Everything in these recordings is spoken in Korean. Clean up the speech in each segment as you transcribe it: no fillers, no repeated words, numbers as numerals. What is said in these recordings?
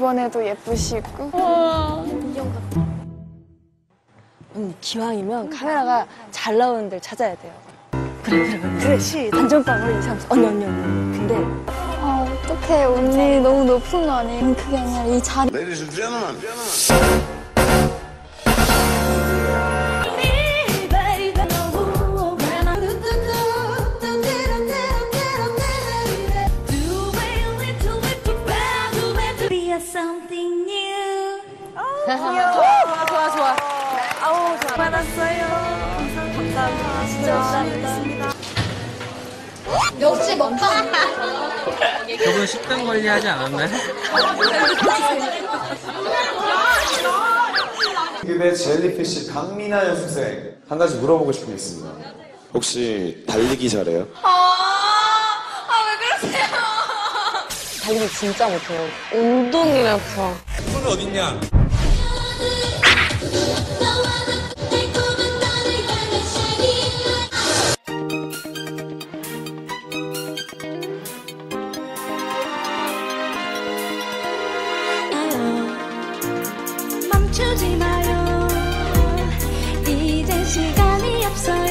이번에도 예쁘시고. 와, 인형 같다. 기왕이면 카메라가 잘 나오는 데를 찾아야 돼요. 그래, 단정방으로 인사하면서 언니. 근데 아, 어떡해, 언니 너무 높은 거 아니에요? 그게 아니라 이 자리. Ladies and gentlemen. 좋아. 아우, 잘 받았어요. 감사합니다. 진짜 감사합니다. 역시 먹방. 저분 식단 관리하지 않았나요? 근데 젤리피쉬 강미나 연습생 한 가지 물어보고 싶은 게 있습니다. 혹시 달리기 잘해요? 왜 그러세요? 달리기 진짜 못해요. 운동이라서. 손은 어딨냐? 멈추지 마요. 이제 시간이 없어요.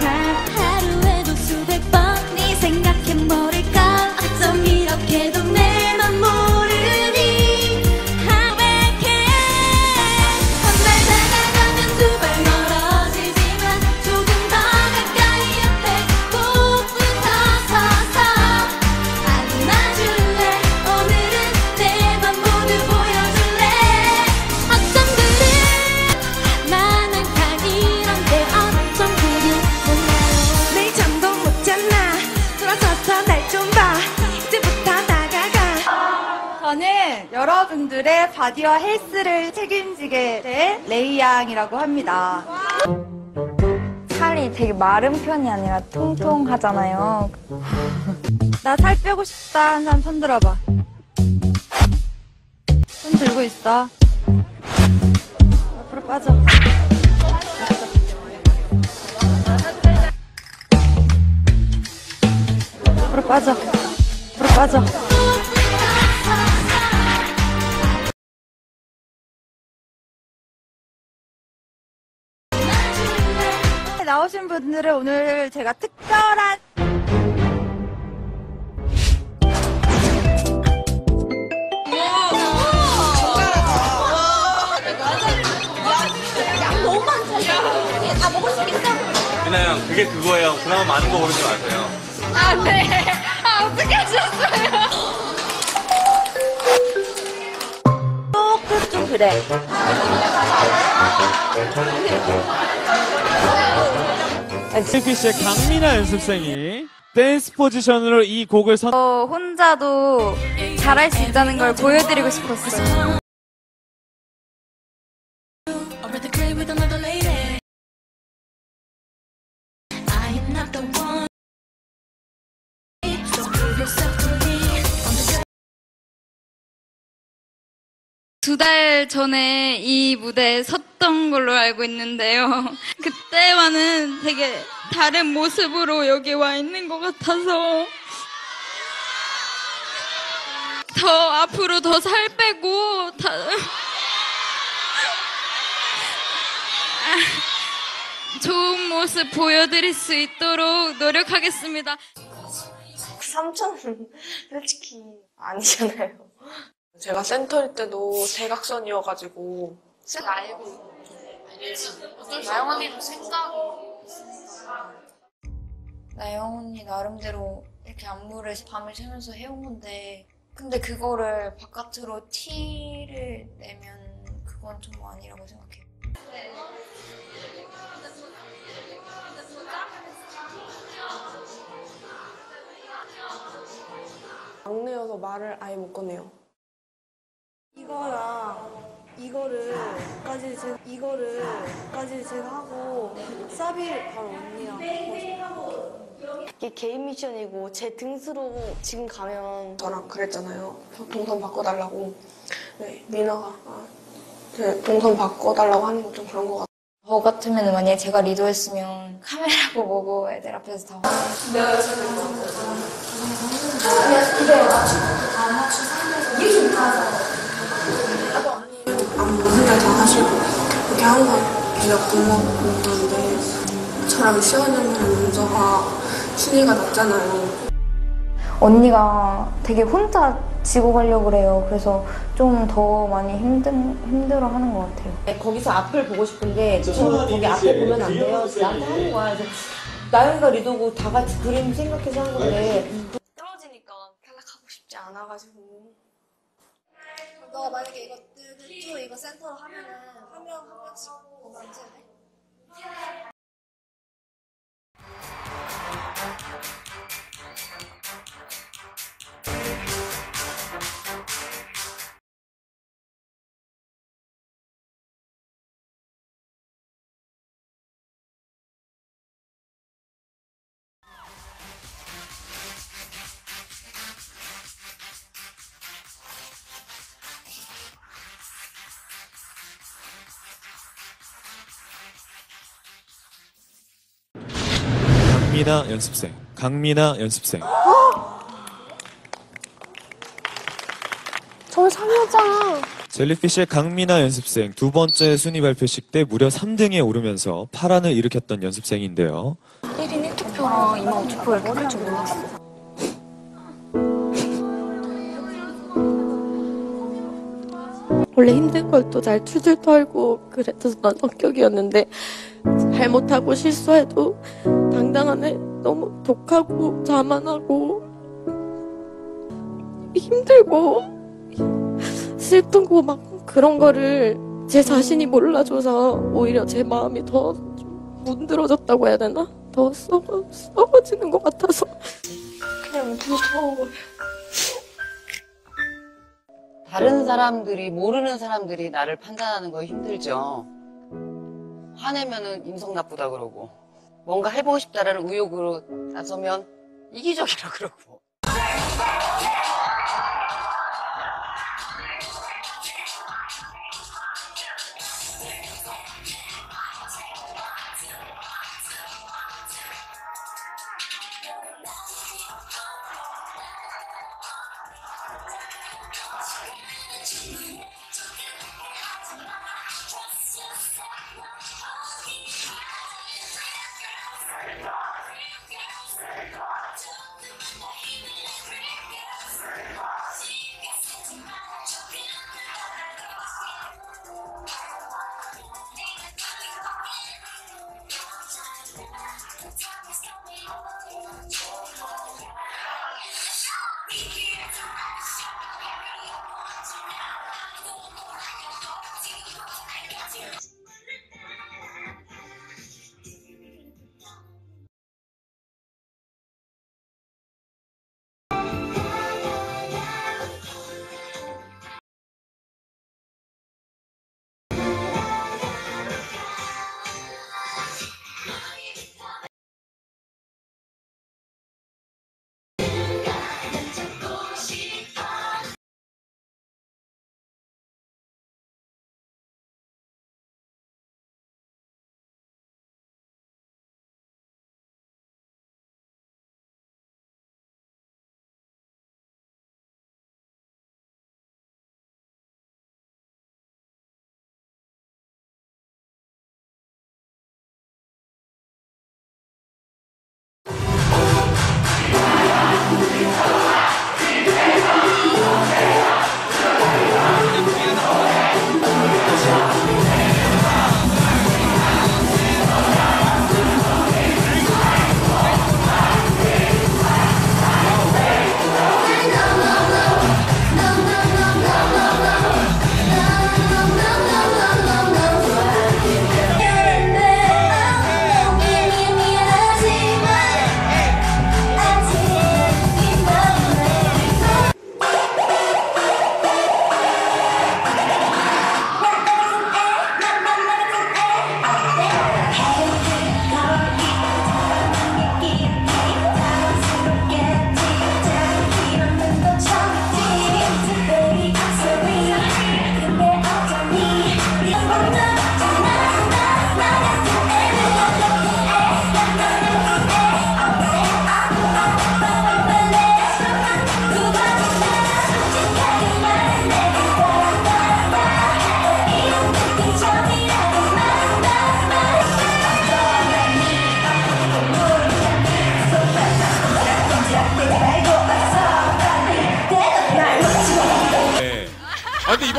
단 하루에도 수백 번 네 생각해 버릴까. 어쩜 이렇게도 내 맘 모르니. 하백해 한 발 다가가면 두 발 멀어지지만 조금 더 가까이 옆에 꼭 붙어서 서 안아줄래. 오늘은 내 맘 모두 보여줄래. 어쩜 그래 나는 다 이런데 어쩜 그리 몰라. 내일 잠도 못 잤나. 돌아서서 날 좀 봐. 이제부터 다가가. 저는 여러분들의 바디와 헬스를 책임지게 될 레이양이라고 합니다. 살이 되게 마른 편이 아니라 통통하잖아요. 나 살 빼고 싶다 한 사람 손 들어봐. 손 들고 있어. 앞으로 빠져. 앞으로 빠져. 앞으로 빠져. 나오신 분들은 오늘 제가 특별한 미나형, 그게 그거예요. 그나마 많은 거 고르지 마세요. 아, 네. 아, 어떻게 하셨어요? 조금 좀 그래. 젤리피쉬의 강미나 연습생이 댄스 포지션으로 이 곡을 저 혼자도 잘할 수 있다는 걸 보여드리고 싶었어요. 두 달 전에 이 무대에 섰던 걸로 알고 있는데요. 그때와는 되게 다른 모습으로 여기 와 있는 것 같아서 더 앞으로 더 살 빼고 좋은 모습 보여드릴 수 있도록 노력하겠습니다. 삼촌은 솔직히 아니잖아요. 제가 센터일 때도 대각선이어가지고 센터 알고 나영 언니도 생각하고. 나영 언니 나름대로 이렇게 안무를 밤을 새면서 해온 건데, 근데 그거를 바깥으로 티를 내면 그건 좀 아니라고 생각해요. 막내여서 말을 아예 못 꺼내요. 이거를 제가 하고 사비를 바로 언니랑. 이게 개인 미션이고 제 등수로 지금 가면 저랑 그랬잖아요. 동선 바꿔달라고. 네, 미나가 동선 바꿔달라고 하는 거 좀 그런 거 같아요. 저 같으면 만약에 제가 리더했으면 카메라고 뭐고 애들 앞에서 다 내가 지금 기대에 맞추고 안 맞추고 이게 좀 다르잖아. 아무 생각 다 하시고 그렇게 항상 계속 공부하고 그러는데 저랑 시원이랑 문서가 순위가 낮잖아요. 언니가 되게 혼자 지고 가려고 그래요. 그래서 좀 더 많이 힘들어하는 것 같아요. 거기서 앞을 보고 싶은데 저는 거기 앞에 보면 안 돼요. 나한테 하는 거야. 나연이가 리더고 다 같이 그림 생각해서 한 건데 떨어지니까 탈락하고 싶지 않아가지고. 너 만약에 이거 센터 하면은 한 명씩 남지 않아? 강미나 연습생. 전 3위였잖아. 젤리피쉬의 강미나 연습생 두 번째 순위 발표식 때 무려 3등에 오르면서 파란을 일으켰던 연습생인데요. 1인 1투표로 25,000표 이렇게 할 줄 몰랐어. 원래 힘든 걸 또 잘 툴툴 털고 그랬던 성격이었는데 잘못하고 실수해도 당당하네. 너무 독하고 자만하고 힘들고 슬프고 막 그런 거를 제 자신이 몰라줘서 오히려 제 마음이 더 좀 문드러졌다고 해야 되나? 더 썩어지는 것 같아서 그냥 무서운 거예요. 다른 사람들이 모르는 사람들이 나를 판단하는 거 힘들죠. 화내면은 인성 나쁘다 그러고 뭔가 해보고 싶다라는 의욕으로 나서면 이기적이라 그러고.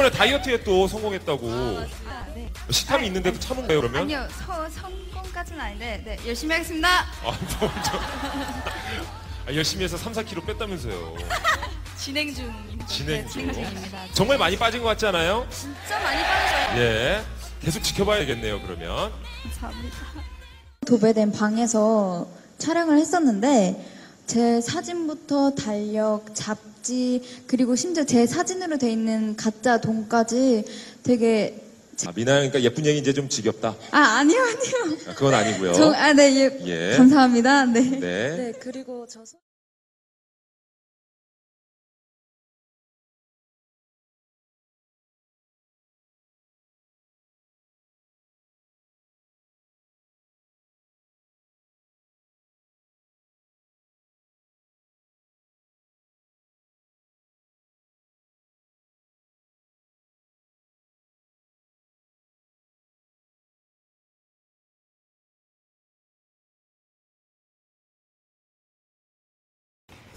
지난번에 다이어트에 또 성공했다고. 아, 네. 식탐이 아니, 있는데도 참은 거예요 그러면? 아니요, 성공까지는 아닌데 네, 열심히 하겠습니다. 아, 열심히 해서 3-4kg 뺐다면서요. 진행 중입니다. 진행 중입니다. 정말 많이 빠진 것 같지 않아요? 진짜 많이 빠져요. 예, 계속 지켜봐야겠네요 그러면. 감사합니다. 도배된 방에서 촬영을 했었는데 제 사진부터 달력, 잡지, 그리고 심지어 제 사진으로 돼 있는 가짜 돈까지 되게. 아, 미나 그러니까 예쁜 얘기 이제 좀 지겹다. 아, 아니요, 아니요. 아, 그건 아니고요. 아, 네, 예. 감사합니다. 네. 네. 네, 그리고 저.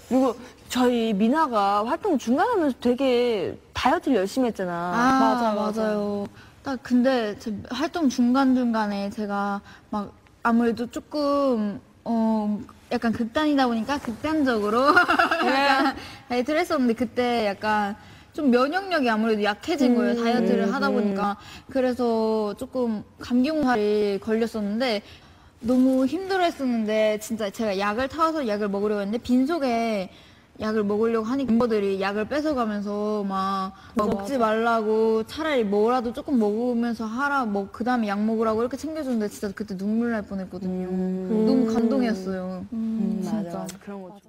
그리고 저희 미나가 활동 중간하면서 되게 다이어트를 열심히 했잖아. 아, 맞아요. 딱 근데 제 활동 중간중간에 제가 막 아무래도 조금 약간 극단이다 보니까 극단적으로 약간 다이어트를 했었는데 그때 약간 좀 면역력이 아무래도 약해진 거예요. 다이어트를 하다 보니까. 그래서 조금 감기공화를 걸렸었는데 너무 힘들어 했었는데 진짜 제가 약을 타와서 약을 먹으려고 했는데 빈속에 약을 먹으려고 하니까 멤버들이 약을 뺏어가면서 막 먹지 말라고 차라리 뭐라도 조금 먹으면서 하라 뭐 그 다음에 약 먹으라고 이렇게 챙겨주는데 진짜 그때 눈물 날 뻔했거든요. 너무 감동이었어요. 진짜 맞아. 그런 거죠. 맞아.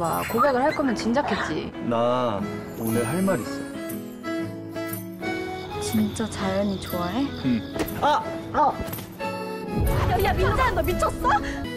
봐. 고백을 할 거면 진작했지. 나 오늘 할 말 있어. 진짜 자연이 좋아해? 응. 아! 아! 야, 민자야, 너 미쳤어?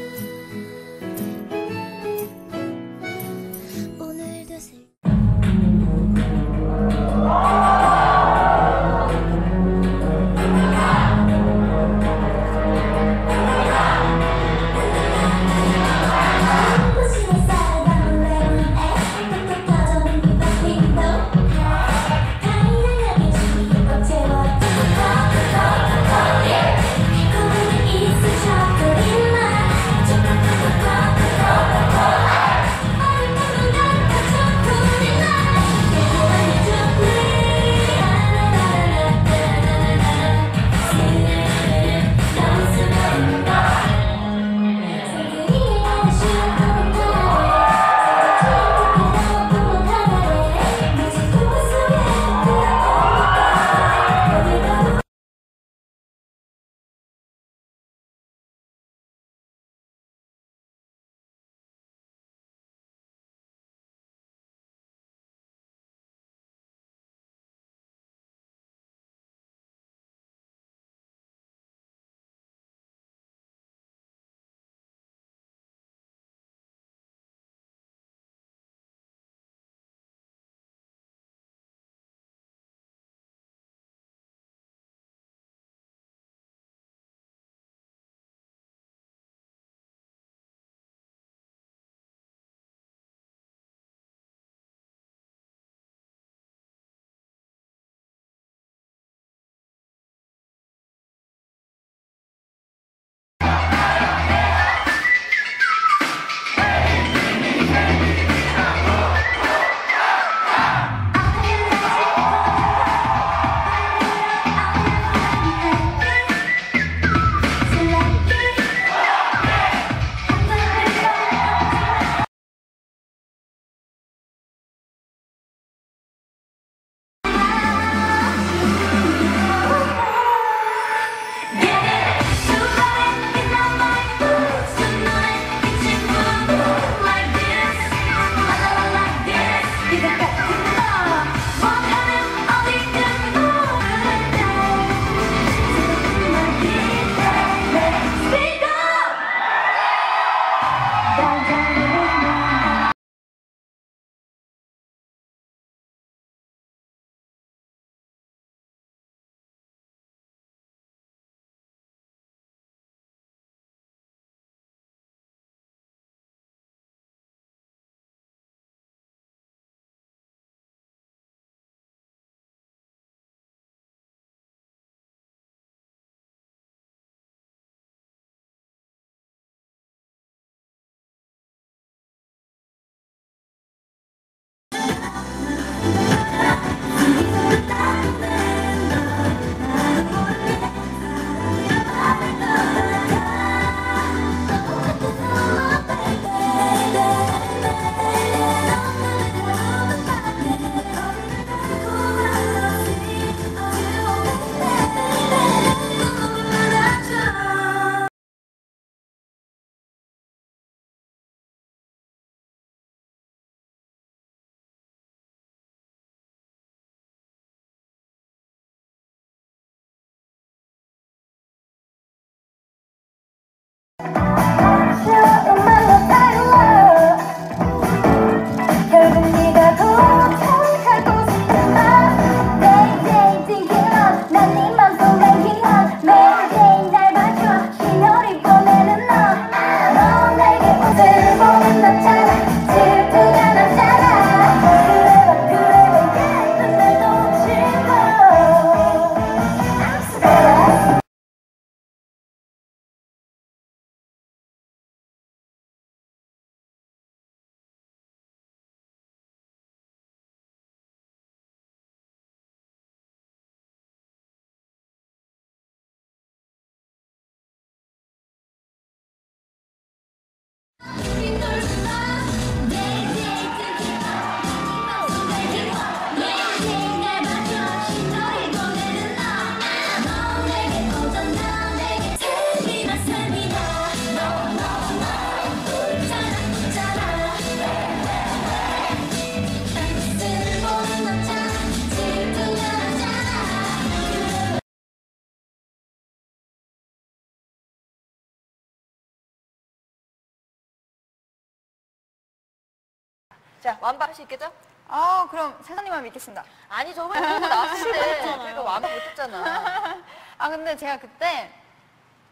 자, 완박 할 수 있겠죠? 아, 그럼 세상님만 믿겠습니다. 아니, 저번에 그러고 나왔을 때 저희가 완박 못했잖아. 아, 근데 제가 그때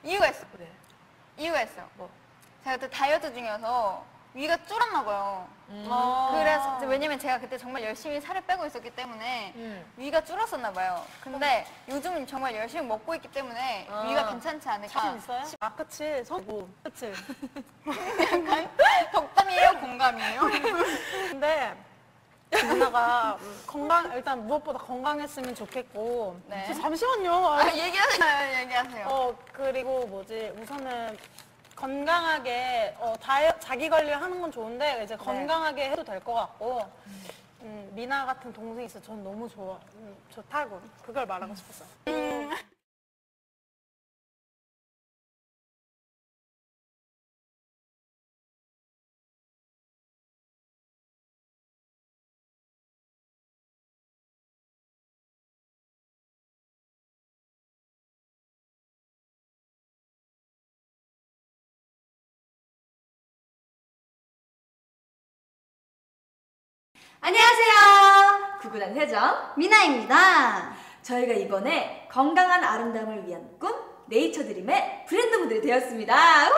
이유가 있어요. 그래. 이유가 있어요. 뭐? 제가 그때 다이어트 중이어서 위가 쫄았나 봐요. 그래서 왜냐면 제가 그때 정말 열심히 살을 빼고 있었기 때문에 위가 줄었었나 봐요. 근데 요즘은 정말 열심히 먹고 있기 때문에 위가 괜찮지 않을까. 자신 있어요? 아, 그치. 서고. 그치. 약간 덕담이에요? 공감이에요? 근데 누나가 건강, 일단 무엇보다 건강했으면 좋겠고. 네. 잠시만요. 아, 얘기하세요. 얘기하세요. 그리고 뭐지, 우선은 건강하게 자기 관리하는 건 좋은데 이제 건강하게 해도 될 것 같고, 미나 같은 동생이 있어 전 너무 좋아, 좋다고 그걸 말하고 싶었어. 안녕하세요. 구구단 세정 미나입니다. 저희가 이번에 건강한 아름다움을 위한 꿈 네이처 드림의 브랜드 모델이 되었습니다. 우!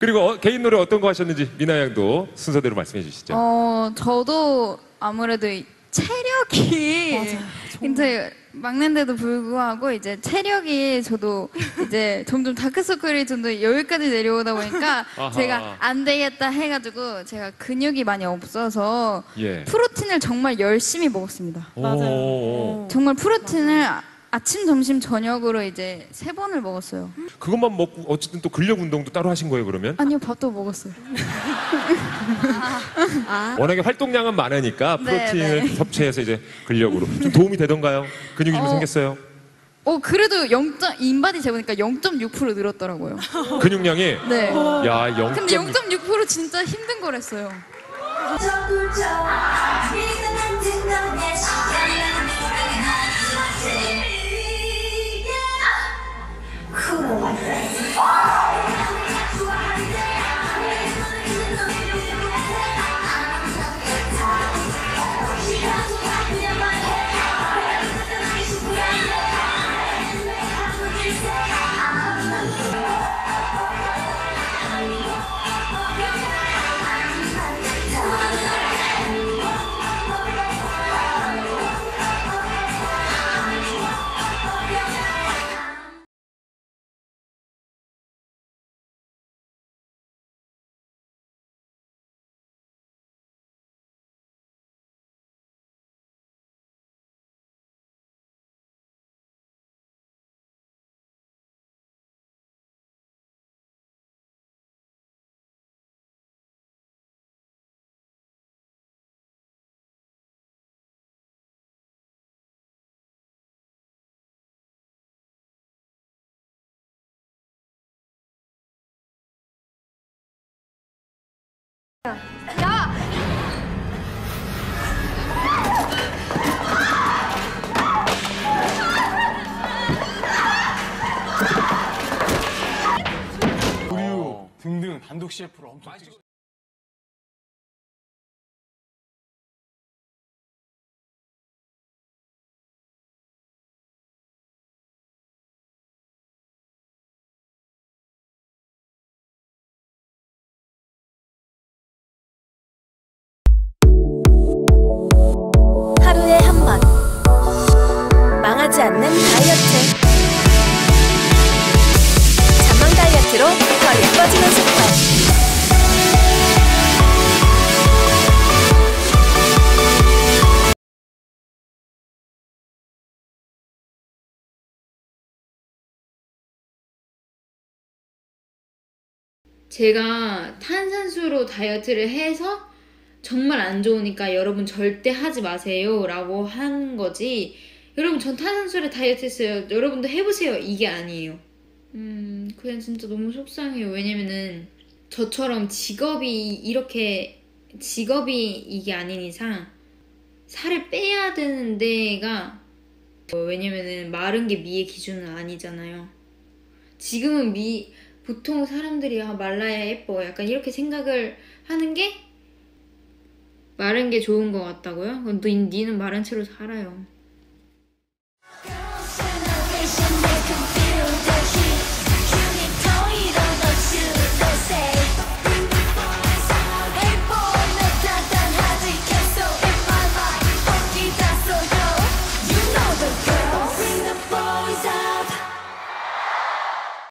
그리고 개인 노래 어떤 거 하셨는지 미나 양도 순서대로 말씀해 주시죠. 저도 아무래도 체력이 이제 막내인데도 불구하고 이제 체력이 저도 이제 점점 다크서클이 점점 여기까지 내려오다 보니까 제가 안 되겠다 해가지고 제가 근육이 많이 없어서 프로틴을 정말 열심히 먹었습니다. 맞아요. 정말 프로틴을 아침, 점심, 저녁으로 이제 3번을 먹었어요. 그것만 먹고 어쨌든 또 근력 운동도 따로 하신 거예요, 그러면? 아니요, 밥도 먹었어요. 워낙에 활동량은 많으니까 프로틴을 섭취해서 이제 근력으로. 좀 도움이 되던가요? 근육이 좀 생겼어요? 그래도 인바디 재보니까 0.6% 늘었더라고요. 근육량이? 네. 야, 0.6%. 근데 0.6% 진짜 힘든 거랬어요. 야! 우유 CF로 엄청 찍었어요. 하루에 한 번 망하지 않는 다이어트. 전망 다이어트로 더 예뻐지는 습관. 제가 탄산수로 다이어트를 해서 정말 안 좋으니까 여러분 절대 하지 마세요 라고 한 거지, 여러분 전 탄산수로 다이어트 했어요 여러분도 해보세요 이게 아니에요. 그냥 진짜 너무 속상해요. 왜냐면은 저처럼 직업이 이게 아닌 이상 살을 빼야 되는 데가, 왜냐면은 마른 게 미의 기준은 아니잖아요. 지금은 보통 사람들이 아, 말라야 예뻐 약간 이렇게 생각을 하는 게 마른 게 좋은 것 같다고요? 그럼 니는 마른 채로 살아요.